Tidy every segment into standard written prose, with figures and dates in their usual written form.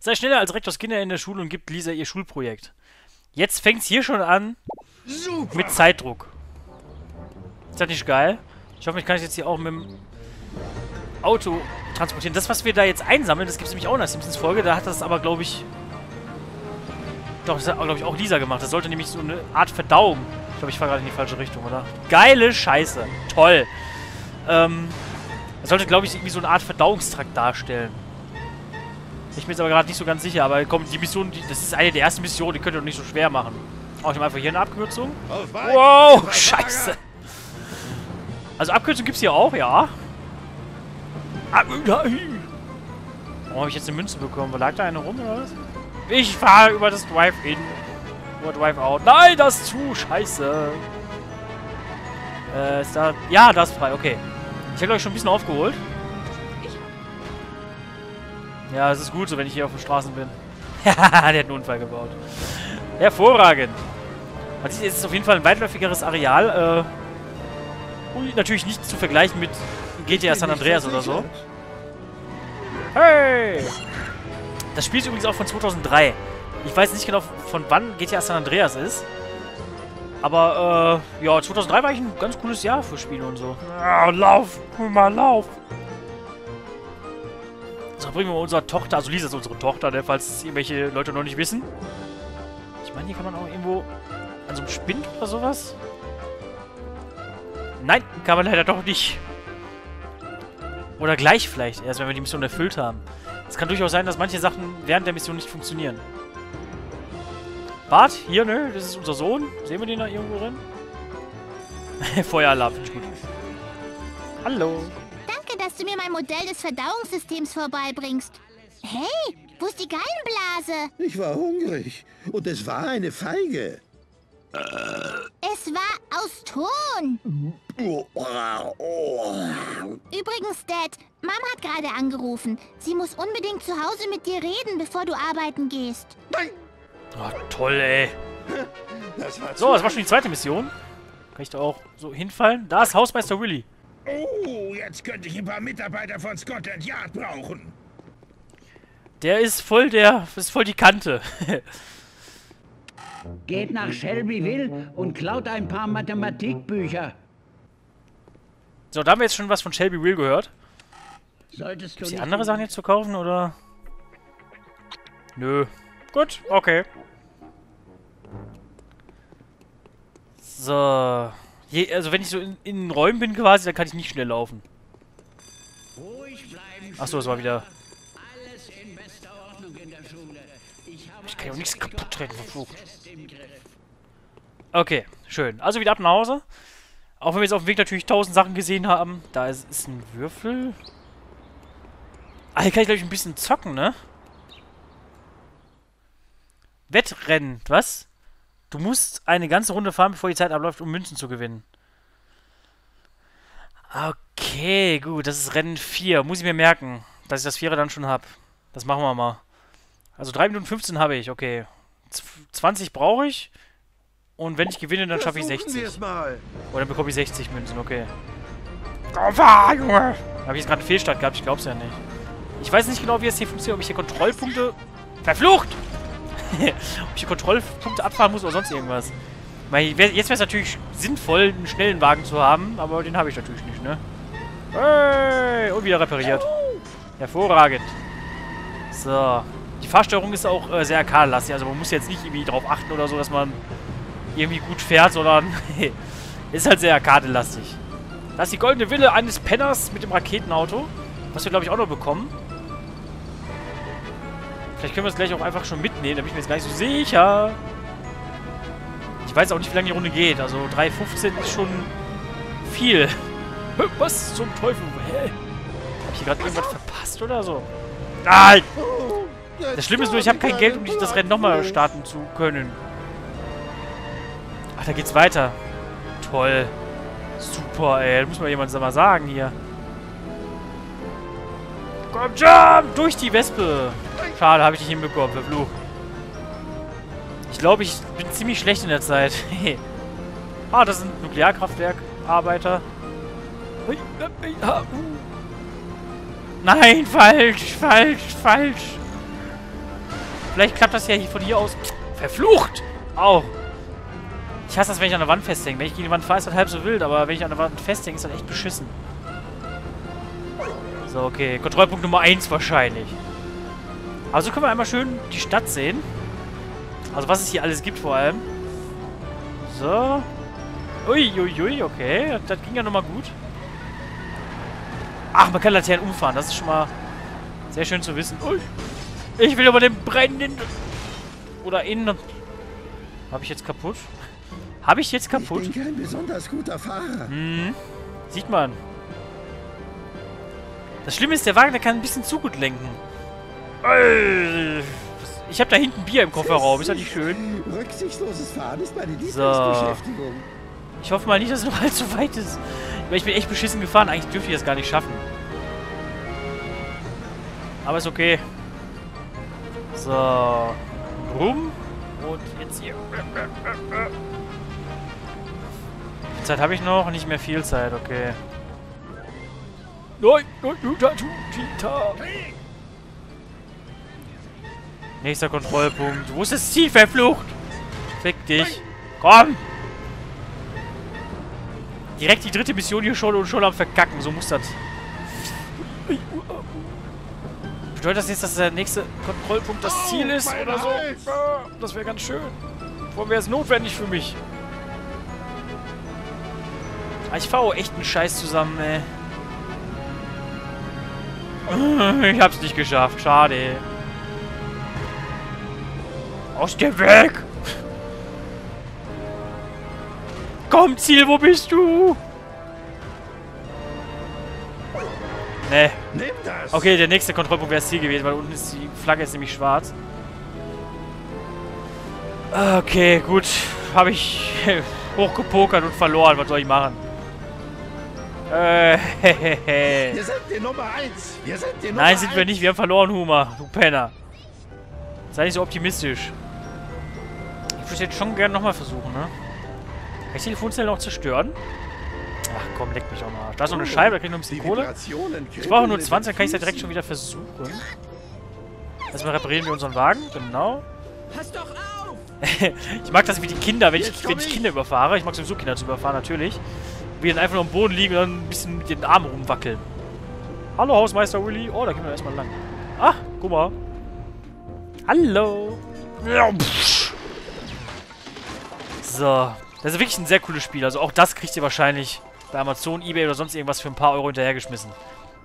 Sei schneller als Rektor Skinner in der Schule und gibt Lisa ihr Schulprojekt. Jetzt fängt's hier schon an. Super. Mit Zeitdruck. Ist das nicht geil? Ich hoffe, ich kann es jetzt hier auch mit dem Auto transportieren. Das, was wir da jetzt einsammeln, das gibt es nämlich auch in der Simpsons-Folge. Da hat das aber, glaube ich... Doch, das hat, glaube ich, auch Lisa gemacht. Das sollte nämlich so eine Art Verdauung... Ich glaube, ich fahre gerade in die falsche Richtung, oder? Geile Scheiße. Toll. Das sollte, glaube ich, irgendwie so eine Art Verdauungstrakt darstellen. Ich bin jetzt aber gerade nicht so ganz sicher, aber komm, die Mission, das ist eine der ersten Missionen, die könnt ihr doch nicht so schwer machen. Oh, ich nehme einfach hier eine Abkürzung. Wow, scheiße. Also Abkürzung gibt es hier auch, ja. Warum habe ich jetzt eine Münze bekommen? Lag da eine rum, oder was? Ich fahre über das Drive-In. Oder Drive-Out. Nein, das ist zu. Scheiße. Ist da... Ja, das ist frei, okay. Ich habe euch schon ein bisschen aufgeholt. Ja, es ist gut so, wenn ich hier auf den Straßen bin. Haha, der hat einen Unfall gebaut. Hervorragend. Man sieht, es ist auf jeden Fall ein weitläufigeres Areal. Und natürlich nicht zu vergleichen mit GTA San Andreas oder so. Hey! Das Spiel ist übrigens auch von 2003. Ich weiß nicht genau, von wann GTA San Andreas ist. Aber, ja, 2003 war eigentlich ein ganz cooles Jahr für Spiele und so. Ja, lauf! Mal lauf! So, bringen wir mal unsere Tochter, also Lisa ist unsere Tochter, der, falls es irgendwelche Leute noch nicht wissen. Ich meine, hier kann man auch irgendwo an so einem Spind oder sowas. Nein, kann man leider doch nicht. Oder gleich vielleicht, erst wenn wir die Mission erfüllt haben. Es kann durchaus sein, dass manche Sachen während der Mission nicht funktionieren. Bart, hier, nö, das ist unser Sohn. Sehen wir den da irgendwo drin? Feueralarm, finde ich gut. Hallo. Danke, dass du mir mein Modell des Verdauungssystems vorbeibringst. Hey, wo ist die Gallenblase? Ich war hungrig und es war eine Feige. Es war aus Ton. Übrigens, Dad, Mama hat gerade angerufen. Sie muss unbedingt zu Hause mit dir reden, bevor du arbeiten gehst. Oh, toll, ey. So, das war schon die zweite Mission. Kann ich da auch so hinfallen? Da ist Hausmeister Willy. Oh, jetzt könnte ich ein paar Mitarbeiter von Scotland Yard brauchen. Der ist voll die Kante. Geht nach Shelbyville und klaut ein paar Mathematikbücher. So, da haben wir jetzt schon was von Shelbyville gehört. Solltest du die andere Sachen jetzt zu kaufen, oder? Nö. Gut, okay. So. Also wenn ich so in Räumen bin quasi, dann kann ich nicht schnell laufen. Achso, das war wieder... Ich kann ja auch nichts kaputt treten, verflucht. Okay, schön. Also wieder ab nach Hause. Auch wenn wir jetzt auf dem Weg natürlich 1000 Sachen gesehen haben. Da ist ein Würfel. Ah, hier kann ich, glaube ich, ein bisschen zocken, ne? Wettrennen, was? Du musst eine ganze Runde fahren, bevor die Zeit abläuft, um Münzen zu gewinnen. Okay, gut, das ist Rennen 4. Muss ich mir merken, dass ich das 4er dann schon habe. Das machen wir mal. Also 3 Minuten 15 habe ich, okay. 20 brauche ich. Und wenn ich gewinne, dann schaffe ich 60. Oder dann bekomme ich 60 Münzen, okay. Komm, fahr, Junge! Habe ich jetzt gerade einen Fehlstart gehabt? Ich glaube es ja nicht. Ich weiß nicht genau, wie es hier funktioniert, ob ich hier Kontrollpunkte... Verflucht! Ob ich Kontrollpunkte abfahren muss oder sonst irgendwas. Jetzt wäre es natürlich sinnvoll, einen schnellen Wagen zu haben, aber den habe ich natürlich nicht, ne? Hey! Und wieder repariert. Hervorragend. So. Die Fahrsteuerung ist auch sehr arcade-lastig, also man muss jetzt nicht irgendwie drauf achten oder so, dass man irgendwie gut fährt, sondern ist halt sehr arcade-lastig. Da ist die goldene Wille eines Penners mit dem Raketenauto, was wir, glaube ich, auch noch bekommen. Vielleicht können wir es gleich auch einfach schon mitnehmen, da bin ich mir jetzt gar nicht so sicher. Ich weiß auch nicht, wie lange die Runde geht. Also 3,15 ist schon viel. Was zum Teufel? Hä? Hab ich hier gerade irgendwas verpasst oder so? Ah! Das Schlimme ist nur, ich habe kein Geld, um das Rennen nochmal starten zu können. Ach, da geht's weiter. Toll. Super, ey. Das muss mal jemand mal sagen hier. Komm, jump! Durch die Wespe! Schade, habe ich nicht hinbekommen, verflucht. Ich glaube, ich bin ziemlich schlecht in der Zeit. Ah, das sind Nuklearkraftwerkarbeiter. Nein, falsch, falsch, falsch. Vielleicht klappt das ja hier von hier aus. Verflucht! Au! Ich hasse das, wenn ich an der Wand festhänge. Wenn ich gegen die Wand fahre, ist das halb so wild, aber wenn ich an der Wand festhänge, ist das echt beschissen. So, okay. Kontrollpunkt Nummer 1 wahrscheinlich. Also können wir einmal schön die Stadt sehen. Also was es hier alles gibt vor allem. So. Uiuiui, okay. Das ging ja nochmal gut. Ach, man kann Laternen umfahren. Das ist schon mal sehr schön zu wissen. Ui. Ich will aber den brennenden... Oder innen... Habe ich jetzt kaputt? Habe ich jetzt kaputt? Ich bin kein besonders guter Fahrer. Mhm. Sieht man. Das Schlimme ist, der Wagen, der kann ein bisschen zu gut lenken. Ich habe da hinten Bier im Kofferraum. Ist das nicht schön? Rücksichtsloses Fahren ist meine Lieblingsbeschäftigung. Ich hoffe mal nicht, dass es noch allzu weit ist. Ich bin echt beschissen gefahren. Eigentlich dürfte ich das gar nicht schaffen. Aber ist okay. So. Rum. Und jetzt hier. Die Zeit habe ich noch. Nicht mehr viel Zeit. Okay. Nein. Nächster Kontrollpunkt. Wo ist das Ziel, verflucht? Fick dich. Komm! Direkt die dritte Mission hier schon und schon am Verkacken. So muss das. Bedeutet das jetzt, dass der nächste Kontrollpunkt das Ziel ist oder so? Das wäre ganz schön. Vor wäre es notwendig für mich. Ich fahre echt einen Scheiß zusammen, ey. Ich hab's nicht geschafft. Schade. Aus dem Weg! Komm, Ziel, wo bist du? Nee. Nimm das. Okay, der nächste Kontrollpunkt wäre das Ziel gewesen, weil unten ist die Flagge ist nämlich schwarz. Okay, gut. Habe ich hochgepokert und verloren. Was soll ich machen? Wir sind die Nummer 1. Wir sind die Nummer 1. Nein, sind wir nicht. Wir haben verloren, Homer. Du Penner. Sei nicht so optimistisch. Ich würde es jetzt schon gerne nochmal versuchen, ne? Kann ich Telefonzellen auch zerstören? Ach komm, leck mich auch mal. Da ist noch eine Scheibe, da krieg ich noch ein bisschen Kohle. Ich brauche nur 20, dann kann ich es ja direkt schon wieder versuchen. Erstmal reparieren wir unseren Wagen, genau. Pass doch auf! Ich mag das wie die Kinder, wenn ich Kinder überfahre. Ich mag sowieso Kinder zu überfahren, natürlich. Wir dann einfach nur am Boden liegen und dann ein bisschen mit den Armen rumwackeln. Hallo Hausmeister Willy. Oh, da gehen wir erstmal lang. Ach, guck mal. Hallo! So. Das ist wirklich ein sehr cooles Spiel. Also auch das kriegt ihr wahrscheinlich bei Amazon, Ebay oder sonst irgendwas für ein paar Euro hinterhergeschmissen.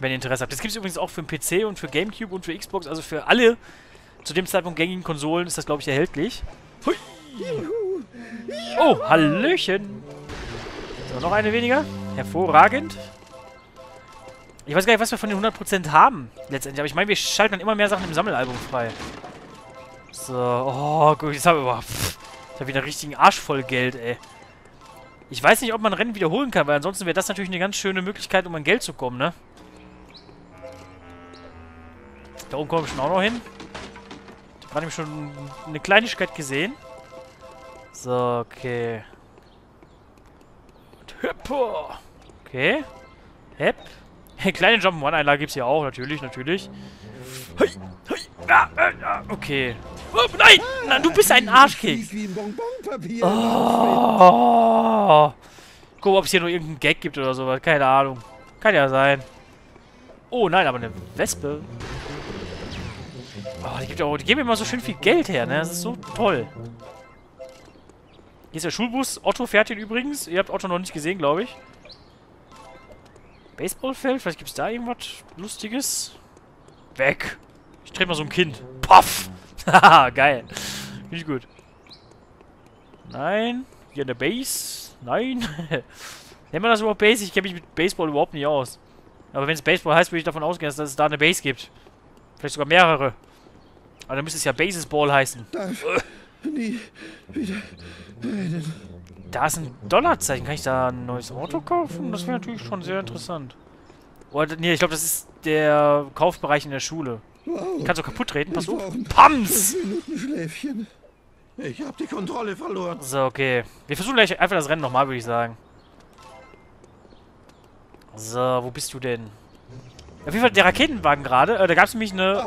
Wenn ihr Interesse habt. Das gibt es übrigens auch für den PC und für Gamecube und für Xbox. Also für alle zu dem Zeitpunkt gängigen Konsolen ist das, glaube ich, erhältlich. Hui. Oh, Hallöchen! So, noch eine weniger. Hervorragend. Ich weiß gar nicht, was wir von den 100% haben, letztendlich. Aber ich meine, wir schalten dann immer mehr Sachen im Sammelalbum frei. So, oh, gut, jetzt haben wir überhaupt... Ich habe wieder einen richtigen Arsch voll Geld, ey. Ich weiß nicht, ob man Rennen wiederholen kann, weil ansonsten wäre das natürlich eine ganz schöne Möglichkeit, um an Geld zu kommen, ne? Da oben kommen wir schon auch noch hin. Ich habe gerade schon eine Kleinigkeit gesehen. So, okay. Und hüppo. Okay. Hepp. Kleine Jump'n'Run-Einlage gibt es ja auch, natürlich, natürlich. Hoi, hoi, okay. Oh, nein! Nein, du bist ein Arschkeks! Oh. Guck mal, ob es hier nur irgendeinen Gag gibt oder sowas. Keine Ahnung. Kann ja sein. Oh nein, aber eine Wespe. Oh, die geben immer so schön viel Geld her, ne? Das ist so toll. Hier ist der Schulbus. Otto fährt ihn übrigens. Ihr habt Otto noch nicht gesehen, glaube ich. Baseballfeld? Vielleicht gibt es da irgendwas Lustiges? Weg! Ich trete mal so ein Kind. Puff! Haha, geil. Finde ich gut. Nein. Hier in der Base. Nein. Nennt man das überhaupt Base? Ich kenne mich mit Baseball überhaupt nicht aus. Aber wenn es Baseball heißt, würde ich davon ausgehen, dass es da eine Base gibt. Vielleicht sogar mehrere. Aber dann müsste es ja Baseball heißen. Darf nie wieder reden. Da ist ein Dollarzeichen. Kann ich da ein neues Auto kaufen? Das wäre natürlich schon sehr interessant. Oder, nee, ich glaube, das ist der Kaufbereich in der Schule. Wow. Kannst du kaputt treten? Pass auf. Pams! Ich hab die Kontrolle verloren. So, okay. Wir versuchen gleich einfach das Rennen nochmal, würde ich sagen. So, wo bist du denn? Auf jeden Fall der Raketenwagen gerade. Da gab es nämlich eine...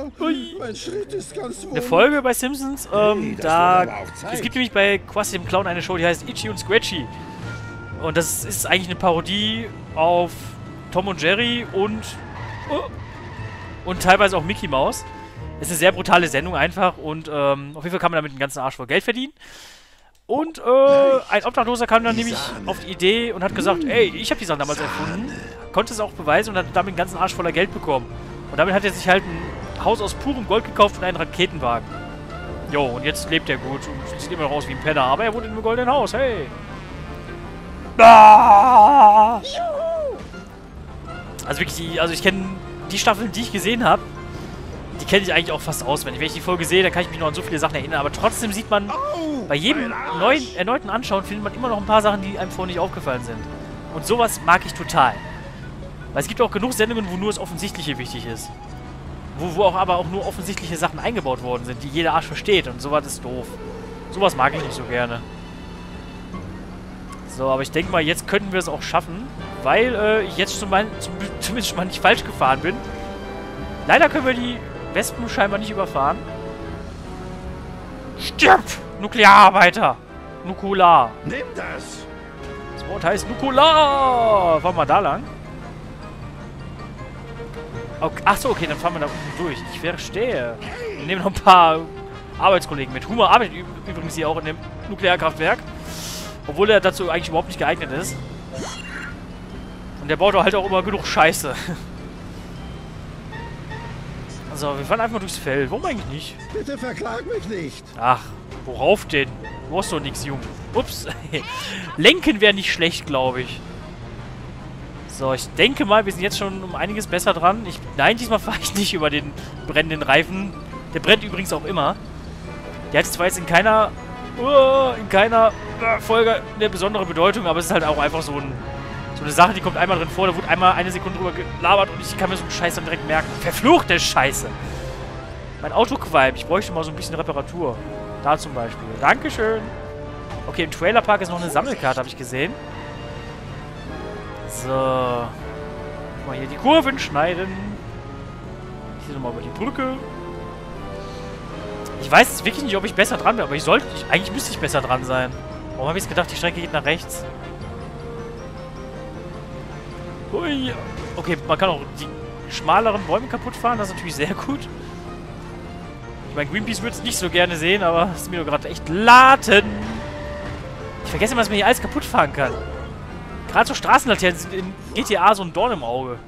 Alter. Ui. Mein Schritt ist ganz wohl. Eine Folge bei Simpsons, hey, es gibt nämlich bei Quasi dem Clown eine Show, die heißt Itchy und Scratchy. Und das ist eigentlich eine Parodie auf Tom und Jerry und teilweise auch Mickey Maus. Es ist eine sehr brutale Sendung einfach und auf jeden Fall kann man damit einen ganzen Arsch voll Geld verdienen. Und ein Obdachloser kam dann nämlich auf die Idee und hat gesagt, ey, ich habe die Sachen damals erfunden, konnte es auch beweisen und hat damit einen ganzen Arsch voller Geld bekommen. Und damit hat er sich halt ein Haus aus purem Gold gekauft und einen Raketenwagen. Jo, und jetzt lebt er gut und sieht immer noch aus wie ein Penner, aber er wohnt in einem goldenen Haus, hey. Ah! Also wirklich, ich kenne die Staffeln, die ich gesehen habe, die kenne ich eigentlich auch fast auswendig. Wenn ich die Folge sehe, dann kann ich mich noch an so viele Sachen erinnern. Aber trotzdem sieht man, bei jedem erneuten Anschauen findet man immer noch ein paar Sachen, die einem vorher nicht aufgefallen sind. Und sowas mag ich total. Weil es gibt auch genug Sendungen, wo nur das Offensichtliche wichtig ist. Wo aber auch nur offensichtliche Sachen eingebaut worden sind, die jeder Arsch versteht. Und sowas ist doof. Sowas mag ich nicht so gerne. So, aber ich denke mal, jetzt könnten wir es auch schaffen, weil ich jetzt zumindest schon mal nicht falsch gefahren bin. Leider können wir die Wespen scheinbar nicht überfahren. Stirbt! Nukleararbeiter! Nukular! Nimm das! Das Wort heißt Nukular! Fahren wir da lang? Okay. Achso, okay, dann fahren wir da unten durch. Ich verstehe. Wir nehmen noch ein paar Arbeitskollegen mit. Homer arbeitet übrigens hier auch in dem Nuklearkraftwerk. Obwohl er dazu eigentlich überhaupt nicht geeignet ist. Und der baut halt auch immer genug Scheiße. Also, wir fahren einfach durchs Feld. Warum eigentlich nicht? Bitte verklag mich nicht. Ach, worauf denn? Du hast doch nichts, Junge. Ups. Lenken wäre nicht schlecht, glaube ich. So, ich denke mal, wir sind jetzt schon um einiges besser dran. Nein, diesmal fahre ich nicht über den brennenden Reifen. Der brennt übrigens auch immer. Der hat zwar jetzt in keiner Folge eine besondere Bedeutung, aber es ist halt auch einfach so eine Sache, die kommt einmal drin vor, da wurde einmal eine Sekunde drüber gelabert und ich kann mir so einen Scheiß dann direkt merken. Verfluchte Scheiße! Mein Auto qualmt, ich bräuchte mal so ein bisschen Reparatur. Da zum Beispiel. Dankeschön! Okay, im Trailerpark ist noch eine Sammelkarte, habe ich gesehen. So. Mal hier die Kurven schneiden. Hier nochmal über die Brücke. Ich weiß wirklich nicht, ob ich besser dran bin, aber eigentlich müsste ich besser dran sein. Warum habe ich jetzt gedacht, die Strecke geht nach rechts? Ui. Okay, man kann auch die schmaleren Bäume kaputt fahren, das ist natürlich sehr gut. Ich meine, Greenpeace würde es nicht so gerne sehen, aber es ist mir nur gerade echt laten. Ich vergesse immer, dass man hier alles kaputt fahren kann. Gerade so Straßenlaternen sind in GTA so ein Dorn im Auge.